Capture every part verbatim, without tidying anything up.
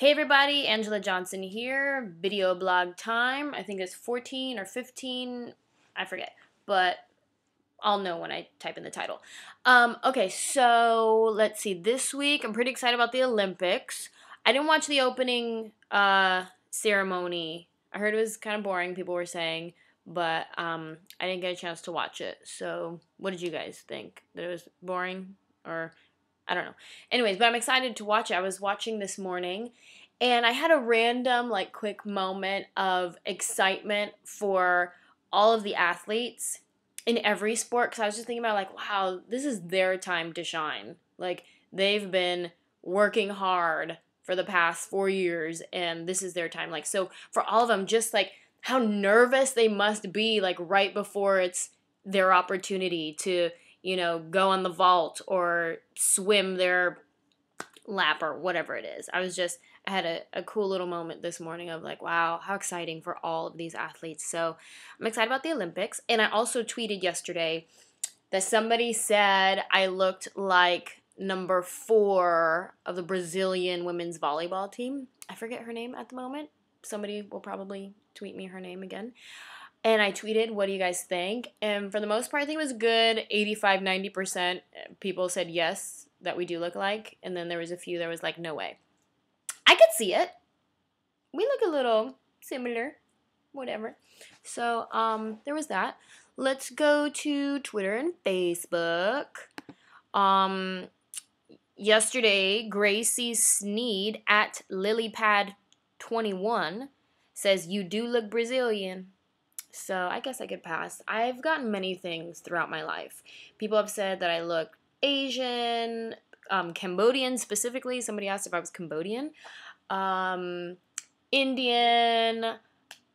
Hey everybody, Anjelah Johnson here, video blog time. I think it's fourteen or fifteen, I forget, but I'll know when I type in the title. Um, okay, so let's see, this week I'm pretty excited about the Olympics. I didn't watch the opening uh, ceremony. I heard it was kind of boring, people were saying, but um, I didn't get a chance to watch it. So what did you guys think? That it was boring? Or I don't know. Anyways, but I'm excited to watch it. I was watching this morning, and I had a random, like, quick moment of excitement for all of the athletes in every sport, because I was just thinking about, like, wow, this is their time to shine. Like, they've been working hard for the past four years, and this is their time. Like, so for all of them, just, like, how nervous they must be, like, right before it's their opportunity to, you know, go on the vault or swim their lap or whatever it is. I was just, I had a, a cool little moment this morning of like, wow, how exciting for all of these athletes. So I'm excited about the Olympics. And I also tweeted yesterday that somebody said I looked like number four of the Brazilian women's volleyball team. I forget her name at the moment. Somebody will probably tweet me her name again. And I tweeted, what do you guys think? And for the most part, I think it was good. eighty-five, ninety percent people said yes, that we do look alike. And then there was a few that was like, no way. I could see it. We look a little similar, whatever. So um, there was that. Let's go to Twitter and Facebook. Um, yesterday, Gracie Sneed at Lilypad twenty-one says, you do look Brazilian. So I guess I could pass. I've gotten many things throughout my life. People have said that I look Asian, um, Cambodian specifically. Somebody asked if I was Cambodian. Um, Indian,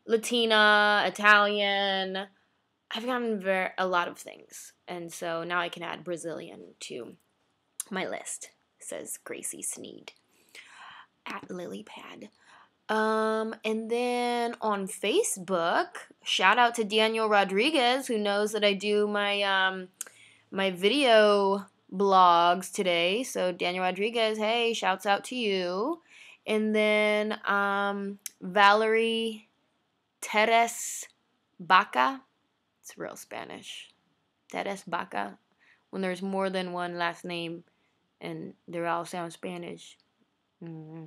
Latina, Italian. I've gotten very, a lot of things. And so now I can add Brazilian to my list, says Gracie Sneed at Lilypad. Um, and then on Facebook, shout out to Daniel Rodriguez, who knows that I do my, um, my video blogs today. So Daniel Rodriguez, hey, shouts out to you. And then, um, Valerie Torres Baca, it's real Spanish, Torres Baca, when there's more than one last name and they all sound Spanish. Mm-hmm.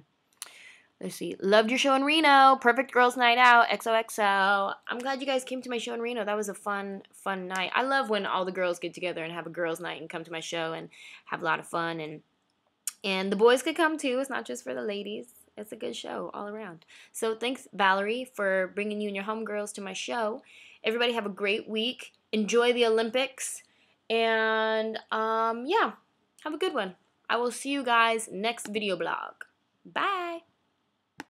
Let's see. Loved your show in Reno. Perfect girls night out. X O X O. I'm glad you guys came to my show in Reno. That was a fun, fun night. I love when all the girls get together and have a girls night and come to my show and have a lot of fun. And and the boys could come too. It's not just for the ladies. It's a good show all around. So thanks, Valerie, for bringing you and your homegirls to my show. Everybody have a great week. Enjoy the Olympics. And um, yeah, have a good one. I will see you guys next video blog. Bye.